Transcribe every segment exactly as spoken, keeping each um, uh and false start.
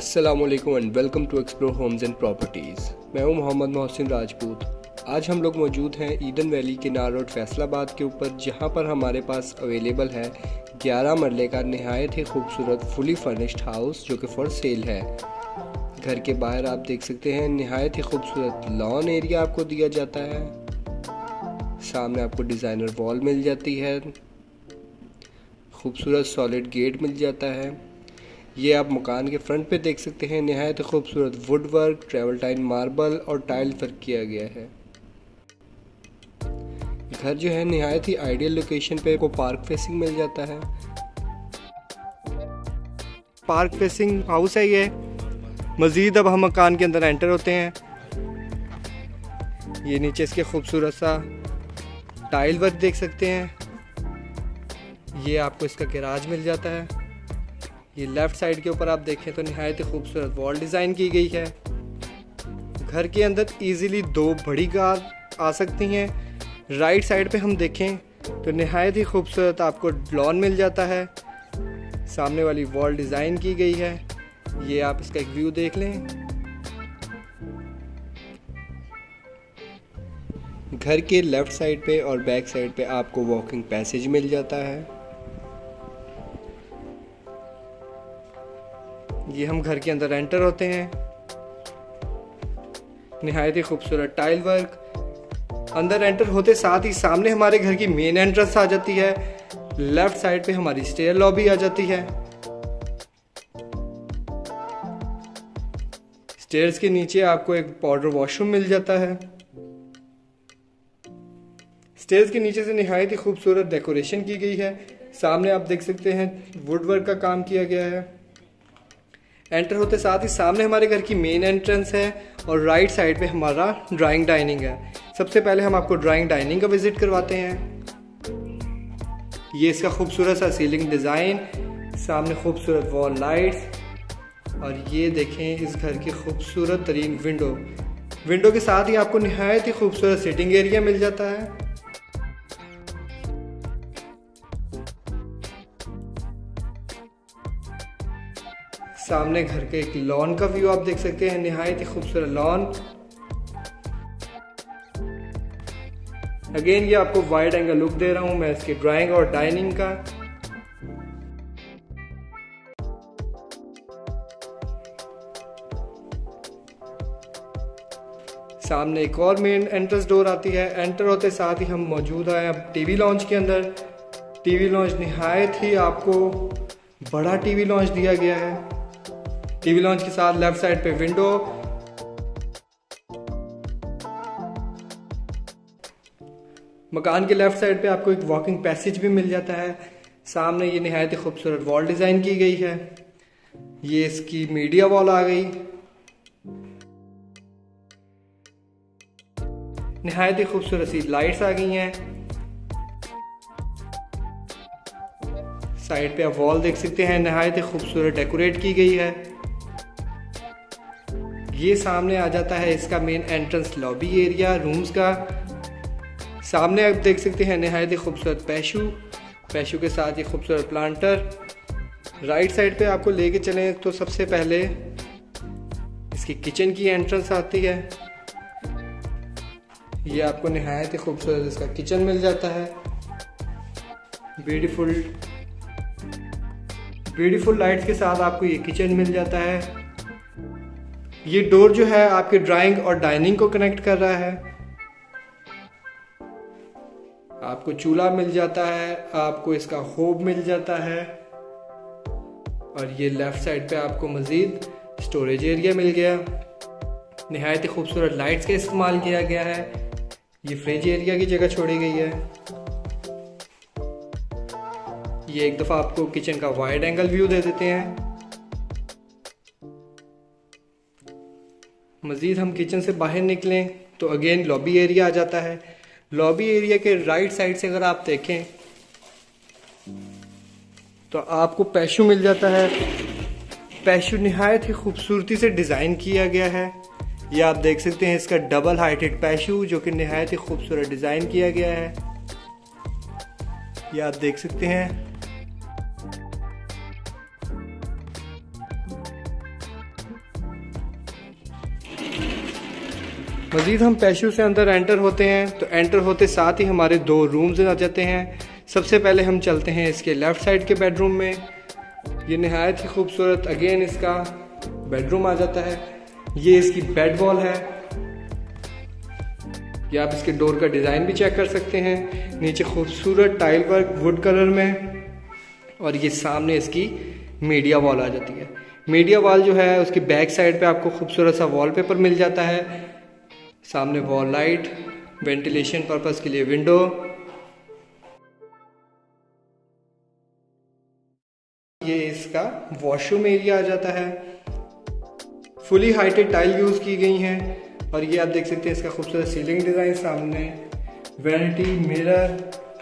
अस्सलामुअलैकुम and welcome to Explore Homes and Properties. मैं हूं मोहम्मद मोहसिन राजपूत। आज हम लोग मौजूद हैं ईडन वैली के नूर रोड फैसलाबाद के ऊपर, जहां पर हमारे पास अवेलेबल है ग्यारह मरले का नहायत ही खूबसूरत फुली फर्निश्ड हाउस जो कि फॉर सेल है। घर के बाहर आप देख सकते हैं नहायत ही खूबसूरत लॉन एरिया आपको दिया जाता है। सामने आपको डिज़ाइनर वॉल मिल जाती है, खूबसूरत सॉलिड गेट मिल जाता है। ये आप मकान के फ्रंट पे देख सकते हैं, नहायत खूबसूरत wood work, travertine marble और टाइल वर्क किया गया है। घर जो है नहायत ही आइडियल लोकेशन पे को पार्क फेसिंग मिल जाता है। पार्क फेसिंग हाउस है ये। मज़ीद अब हम मकान के अंदर एंटर होते हैं। ये नीचे इसके खूबसूरत सा टाइल वर्क देख सकते हैं। ये आपको इसका गैराज मिल जाता है। ये लेफ़्ट साइड के ऊपर आप देखें तो नहायत ही खूबसूरत वॉल डिज़ाइन की गई है। घर के अंदर इजीली दो बड़ी कार आ सकती हैं। राइट साइड पे हम देखें तो नहायत ही खूबसूरत आपको लॉन मिल जाता है। सामने वाली वॉल डिज़ाइन की गई है। ये आप इसका एक व्यू देख लें। घर के लेफ़्ट साइड पे और बैक साइड पे आपको वॉकिंग पैसेज मिल जाता है। ये हम घर के अंदर एंटर होते हैं। नहायत ही खूबसूरत टाइल वर्क। अंदर एंटर होते साथ ही सामने हमारे घर की मेन एंट्रेंस आ जाती है। लेफ्ट साइड पे हमारी स्टेयर लॉबी आ जाती है। स्टेयर्स के नीचे आपको एक पाउडर वॉशरूम मिल जाता है। स्टेयर्स के नीचे से नहायत ही खूबसूरत डेकोरेशन की गई है। सामने आप देख सकते हैं वुड वर्क का काम किया गया है। एंटर होते साथ ही सामने हमारे घर की मेन एंट्रेंस है और राइट साइड पे हमारा ड्राइंग डाइनिंग है। सबसे पहले हम आपको ड्राइंग डाइनिंग का विजिट करवाते हैं। ये इसका खूबसूरत सा सीलिंग डिज़ाइन, सामने खूबसूरत वॉल लाइट्स और ये देखें इस घर की खूबसूरत तरीन विंडो। विंडो के साथ ही आपको नहायत ही खूबसूरत सिटिंग एरिया मिल जाता है। सामने घर के एक लॉन का व्यू आप देख सकते हैं, नहायत ही खूबसूरत लॉन। अगेन ये आपको वाइड एंगल लुक दे रहा हूं मैं इसके ड्राइंग और डाइनिंग का। सामने एक और मेन एंट्रेंस डोर आती है। एंटर होते साथ ही हम मौजूद आए अब टीवी लॉन्च के अंदर। टीवी लॉन्च नहायत ही आपको बड़ा टीवी लॉन्च दिया गया है। टीवी लॉन्च के साथ लेफ्ट साइड पे विंडो, मकान के लेफ्ट साइड पे आपको एक वॉकिंग पैसेज भी मिल जाता है। सामने ये नहायत ही खूबसूरत वॉल डिजाइन की गई है। ये इसकी मीडिया वॉल आ गई। नहायत ही खूबसूरत सी लाइट्स आ गई हैं। साइड पे आप वॉल देख सकते हैं, नहायत ही खूबसूरत डेकोरेट की गई है। ये सामने आ जाता है इसका main entrance lobby area rooms का। सामने आप देख सकते हैं नहायत ही खूबसूरत पैशू पैशू के साथ ये खूबसूरत प्लांटर। राइट साइड पे आपको लेके चलें तो सबसे पहले इसकी किचन की एंट्रेंस आती है। ये आपको नहायत ही खूबसूरत इसका किचन मिल जाता है। ब्यूटीफुल ब्यूटीफुल लाइट्स के साथ आपको ये किचन मिल जाता है। ये डोर जो है आपके ड्राइंग और डाइनिंग को कनेक्ट कर रहा है। आपको चूल्हा मिल जाता है, आपको इसका होब मिल जाता है और ये लेफ्ट साइड पे आपको मज़ीद स्टोरेज एरिया मिल गया। नहायत ही खूबसूरत लाइट्स का इस्तेमाल किया गया है। ये फ्रिज एरिया की जगह छोड़ी गई है। ये एक दफ़ा आपको किचन का वाइड एंगल व्यू दे देते हैं। मज़ीद हम किचन से बाहर निकलें तो अगेन लॉबी एरिया आ जाता है। लॉबी एरिया के राइट साइड से अगर आप देखें तो आपको पैशू मिल जाता है। पैशू नहायत ही खूबसूरती से डिज़ाइन किया गया है। ये आप देख सकते हैं इसका डबल हाइटेड पैशू जो कि नहायत ही खूबसूरत डिज़ाइन किया गया है। ये आप देख सकते हैं। मज़ीद हम पैशो से अंदर एंटर होते हैं तो एंटर होते साथ ही हमारे दो रूम्स आ जाते हैं। सबसे पहले हम चलते हैं इसके लेफ़्ट साइड के बेडरूम में। ये नहायत ही खूबसूरत अगेन इसका बेडरूम आ जाता है। ये इसकी बेड वॉल है। ये आप इसके डोर का डिज़ाइन भी चेक कर सकते हैं। नीचे खूबसूरत टाइल वर्क वुड कलर में, और ये सामने इसकी मीडिया वॉल आ जाती है। मीडिया वॉल जो है उसकी बैक साइड पे आपको खूबसूरत सा वॉलपेपर मिल जाता है। सामने वॉल लाइट, वेंटिलेशन पर्पस के लिए विंडो। ये इसका वॉशरूम एरिया आ जाता है। फुली हाइटेड टाइल यूज़ की गई हैं, और ये आप देख सकते हैं इसका खूबसूरत सीलिंग डिज़ाइन। सामने वैनिटी, मिरर,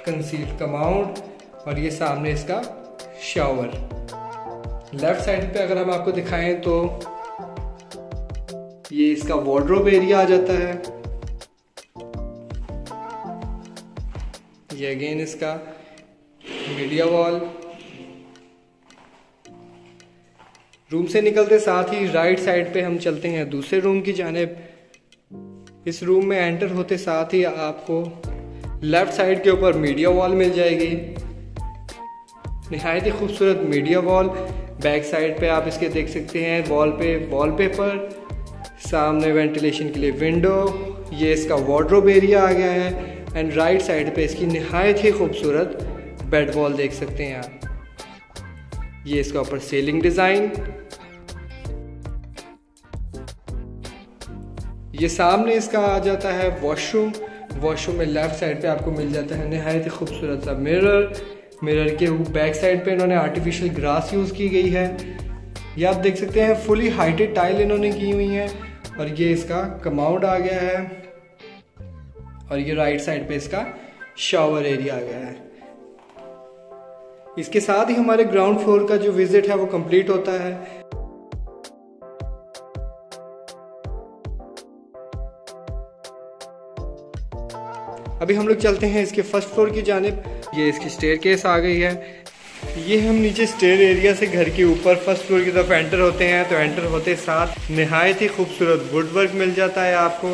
कंसील कमाउंट, और ये सामने इसका शावर। लेफ़्ट साइड पे अगर हम आपको दिखाएं तो ये इसका वार्डरोब एरिया आ जाता है। ये अगेन इसका मीडिया वॉल। रूम से निकलते साथ ही राइट साइड पे हम चलते हैं दूसरे रूम की जानिब। इस रूम में एंटर होते साथ ही आपको लेफ़्ट साइड के ऊपर मीडिया वॉल मिल जाएगी। नहायत ही खूबसूरत मीडिया वॉल। बैक साइड पे आप इसके देख सकते हैं वॉल पे वॉलपेपर, सामने वेंटिलेशन के लिए विंडो। ये इसका वार्डरोब एरिया आ गया है। एंड राइट साइड पे इसकी नहायत ही खूबसूरत बेड वॉल देख सकते हैं आप। ये इसका ऊपर सीलिंग डिज़ाइन। ये सामने इसका आ जाता है वॉशरूम। वॉशरूम में लेफ़्ट साइड पे आपको मिल जाता है नहायत ही खूबसूरत सा मिरर। मिरर के बैक साइड पे इन्होंने आर्टिफिशियल ग्रास यूज़ की गई है। ये आप देख सकते हैं फुली हाइटेड टाइल इन्होंने की हुई है, और ये इसका कमाउंड आ गया है, और ये राइट साइड पे इसका शावर एरिया आ गया है। इसके साथ ही हमारे ग्राउंड फ्लोर का जो विजिट है वो कंप्लीट होता है। अभी हम लोग चलते हैं इसके फर्स्ट फ्लोर की जानिब। ये इसकी स्टेयरकेस आ गई है। ये हम नीचे स्टेयर एरिया से घर के ऊपर फर्स्ट फ्लोर की तरफ एंटर होते हैं, तो एंटर होते साथ नहायत ही खूबसूरत वुडवर्क मिल जाता है आपको।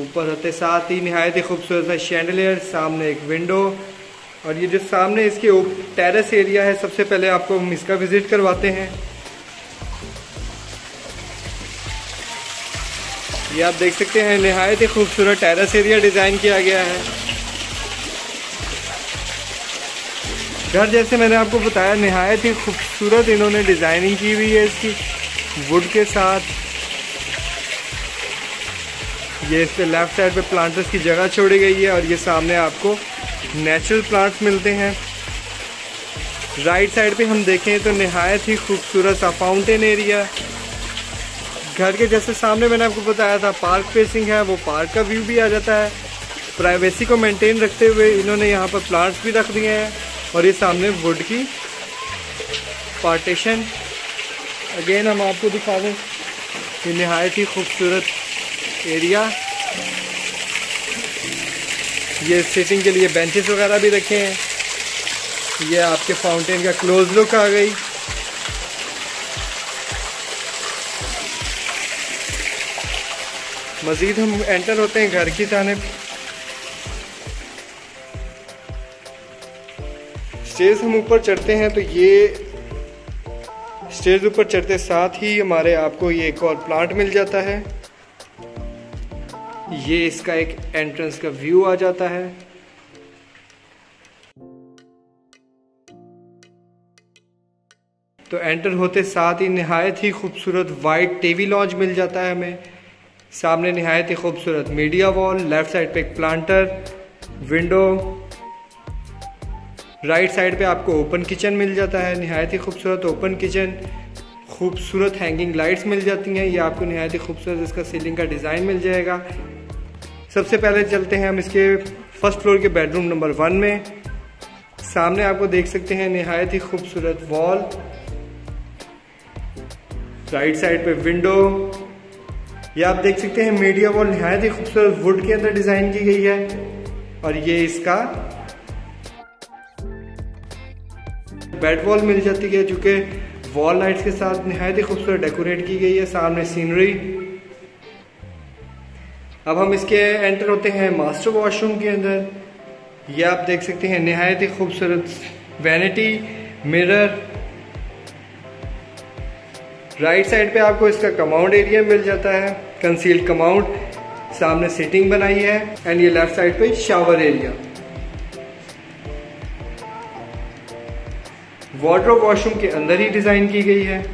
ऊपर होते साथ ही नहायत ही खूबसूरत सा शैंडलियर, सामने एक विंडो। और ये जो सामने इसके टेरेस एरिया है, सबसे पहले आपको हम इसका विजिट करवाते हैं। ये आप देख सकते हैं नहायत ही खूबसूरत टेरेस एरिया डिज़ाइन किया गया है। घर जैसे मैंने आपको बताया नहायत ही खूबसूरत इन्होंने डिज़ाइनिंग की हुई है इसकी वुड के साथ। ये इसके लेफ़्ट साइड पे प्लांट्स की जगह छोड़ी गई है, और ये सामने आपको नेचुरल प्लांट्स मिलते हैं। राइट साइड पे हम देखें तो नहायत ही खूबसूरत सा फाउंटेन एरिया। घर के जैसे सामने मैंने आपको बताया था पार्क फेसिंग है, वो पार्क का व्यू भी आ जाता है। प्राइवेसी को मेंटेन रखते हुए इन्होंने यहाँ पर प्लांट्स भी रख दिए हैं, और ये सामने वुड की पार्टीशन। अगेन हम आपको दिखा दें कि नहायत ही खूबसूरत एरिया। ये सिटिंग के लिए बेंचेस वगैरह भी रखे हैं। ये आपके फाउंटेन का क्लोज लुक आ गई। मज़ीद हम एंटर होते हैं घर की जानिब। स्टेज हम ऊपर चढ़ते हैं तो ये स्टेज ऊपर चढ़ते साथ ही हमारे आपको ये एक और प्लांट मिल जाता है। ये इसका एक एंट्रेंस का व्यू आ जाता है। तो एंटर होते साथ ही नहायत ही खूबसूरत वाइट टीवी लॉन्च मिल जाता है हमें। सामने नहायत ही खूबसूरत मीडिया वॉल, लेफ़्ट साइड पे एक प्लांटर, विंडो। राइट साइड पे आपको ओपन किचन मिल जाता है। नहायत ही खूबसूरत ओपन किचन, खूबसूरत हैंगिंग लाइट्स मिल जाती हैं। ये आपको नहायत ही खूबसूरत इसका सीलिंग का डिज़ाइन मिल जाएगा। सबसे पहले चलते हैं हम इसके फर्स्ट फ्लोर के बेडरूम नंबर वन में। सामने आपको देख सकते हैं नहायत ही खूबसूरत वॉल, राइट साइड पे विंडो। ये आप देख सकते हैं मीडिया वॉल नहायत ही खूबसूरत वुड के अंदर डिज़ाइन की गई है, और ये इसका बेड वॉल मिल जाती है जो कि वॉल लाइट्स के साथ नहायत ही खूबसूरत डेकोरेट की गई है। सामने सीनरी, अब हम इसके एंटर होते हैं मास्टर वॉशरूम के अंदर। यह आप देख सकते हैं नहायत ही खूबसूरत वैनिटी, मिरर। राइट साइड पे आपको इसका कमाउंड एरिया मिल जाता है, कंसील्ड कमाउंड। सामने सीटिंग बनाई है एंड ये लेफ्ट साइड पे शावर एरिया। वार्डरोब वॉशरूम के अंदर ही डिजाइन की गई है।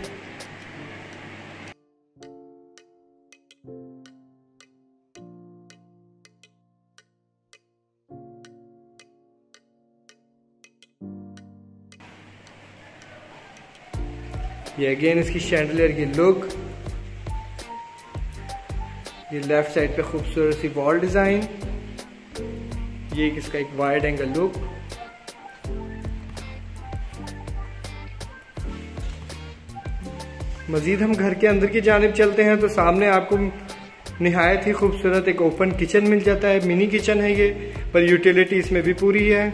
ये अगेन इसकी शैंडलियर की लुक। ये लेफ्ट साइड पे खूबसूरत सी वॉल डिजाइन। ये इसका एक वाइड एंगल लुक। मजीद हम घर के अंदर की जानिब चलते हैं तो सामने आपको निहायत ही खूबसूरत एक ओपन किचन मिल जाता है। मिनी किचन है ये, पर यूटिलिटी इसमें भी पूरी है।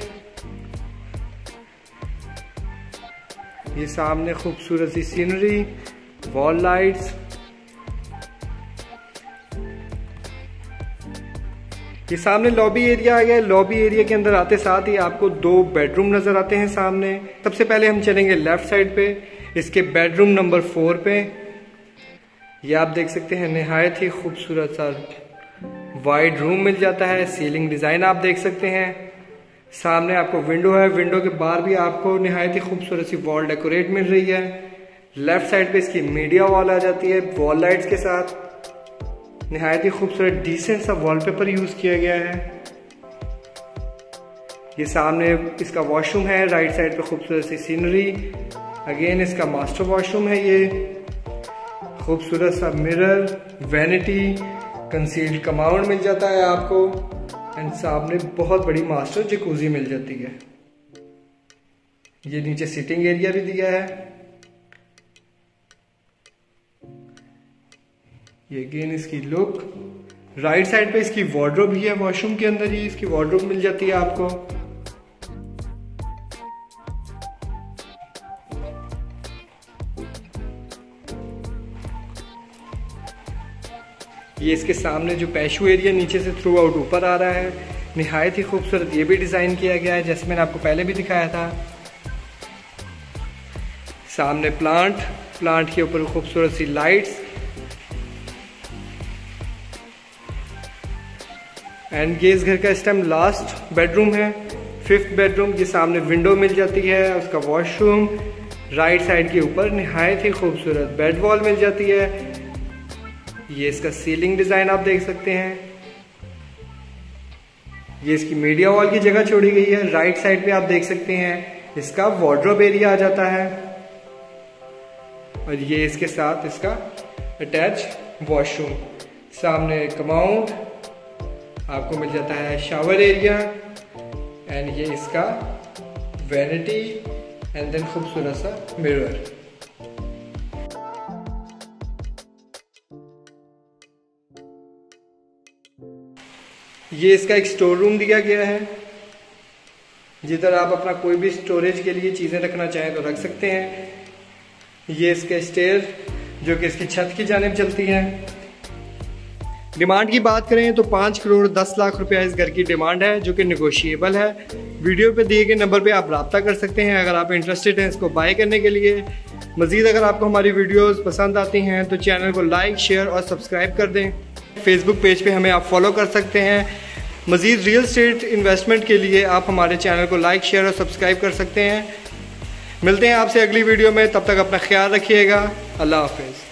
ये सामने खूबसूरत सी सीनरी, वॉल लाइट्स। ये सामने लॉबी एरिया आ गया है। लॉबी एरिया के अंदर आते साथ ही आपको दो बेडरूम नजर आते हैं सामने। सबसे पहले हम चलेंगे लेफ्ट साइड पे, इसके बेडरूम नंबर फोर पे। ये आप देख सकते हैं नहायत ही खूबसूरत सा वाइड रूम मिल जाता है। सीलिंग डिजाइन आप देख सकते हैं। सामने आपको विंडो है, विंडो के बाहर भी आपको नहायत ही खूबसूरत सी वॉल डेकोरेट मिल रही है। लेफ्ट साइड पे इसकी मीडिया वॉल आ जाती है, वॉल लाइट्स के साथ। नहायत ही खूबसूरत डिसेंट सा वॉलपेपर यूज किया गया है। ये सामने इसका वॉशरूम है। राइट साइड पे खूबसूरत सी सीनरी। अगेन इसका मास्टर वॉशरूम है। ये खूबसूरत सा मिरर, वैनिटी, कंसील्ड कमाउंड मिल जाता है आपको एंड सामने बहुत बड़ी मास्टर जकूजी मिल जाती है। ये नीचे सिटिंग एरिया भी दिया है। ये अगेन इसकी लुक। राइट साइड पे इसकी वार्डरोब ही है। वॉशरूम के अंदर ही इसकी वार्डरोब मिल जाती है आपको। ये इसके सामने जो पैशू एरिया नीचे से थ्रू आउट ऊपर आ रहा है, निहायत ही खूबसूरत ये भी डिज़ाइन किया गया है, जैसे मैंने आपको पहले भी दिखाया था। सामने प्लांट, प्लांट के ऊपर खूबसूरत सी लाइट्स एंड ये इस घर का इस टाइम लास्ट बेडरूम है, फिफ्थ बेडरूम। के सामने विंडो मिल जाती है, उसका वॉशरूम। राइट साइड के ऊपर निहायत ही खूबसूरत बेड वॉल मिल जाती है। ये इसका सीलिंग डिजाइन आप देख सकते हैं। ये इसकी मीडिया वॉल की जगह छोड़ी गई है। राइट साइड पे आप देख सकते हैं इसका वार्डरोब एरिया आ जाता है और ये इसके साथ इसका अटैच वॉशरूम। सामने कमाउंड आपको मिल जाता है, शावर एरिया एंड ये इसका वैनिटी एंड देन खूबसूरत सा मिरर। ये इसका एक स्टोर रूम दिया गया है, जिधर आप अपना कोई भी स्टोरेज के लिए चीज़ें रखना चाहें तो रख सकते हैं। ये इसके स्टेयर जो कि इसकी छत की जानिब चलती है। डिमांड की बात करें तो पाँच करोड़ दस लाख रुपया इस घर की डिमांड है, जो कि निगोशिएबल है। वीडियो पे दिए गए नंबर पे आप रब्ता कर सकते हैं अगर आप इंटरेस्टेड हैं इसको बाय करने के लिए। मज़ीद अगर आपको हमारी वीडियोज़ पसंद आती हैं तो चैनल को लाइक, शेयर और सब्सक्राइब कर दें। फेसबुक पेज पे हमें आप फॉलो कर सकते हैं। मज़ीद रियल एस्टेट इन्वेस्टमेंट के लिए आप हमारे चैनल को लाइक, शेयर और सब्सक्राइब कर सकते हैं। मिलते हैं आपसे अगली वीडियो में, तब तक अपना ख्याल रखिएगा। अल्लाह हाफिज़।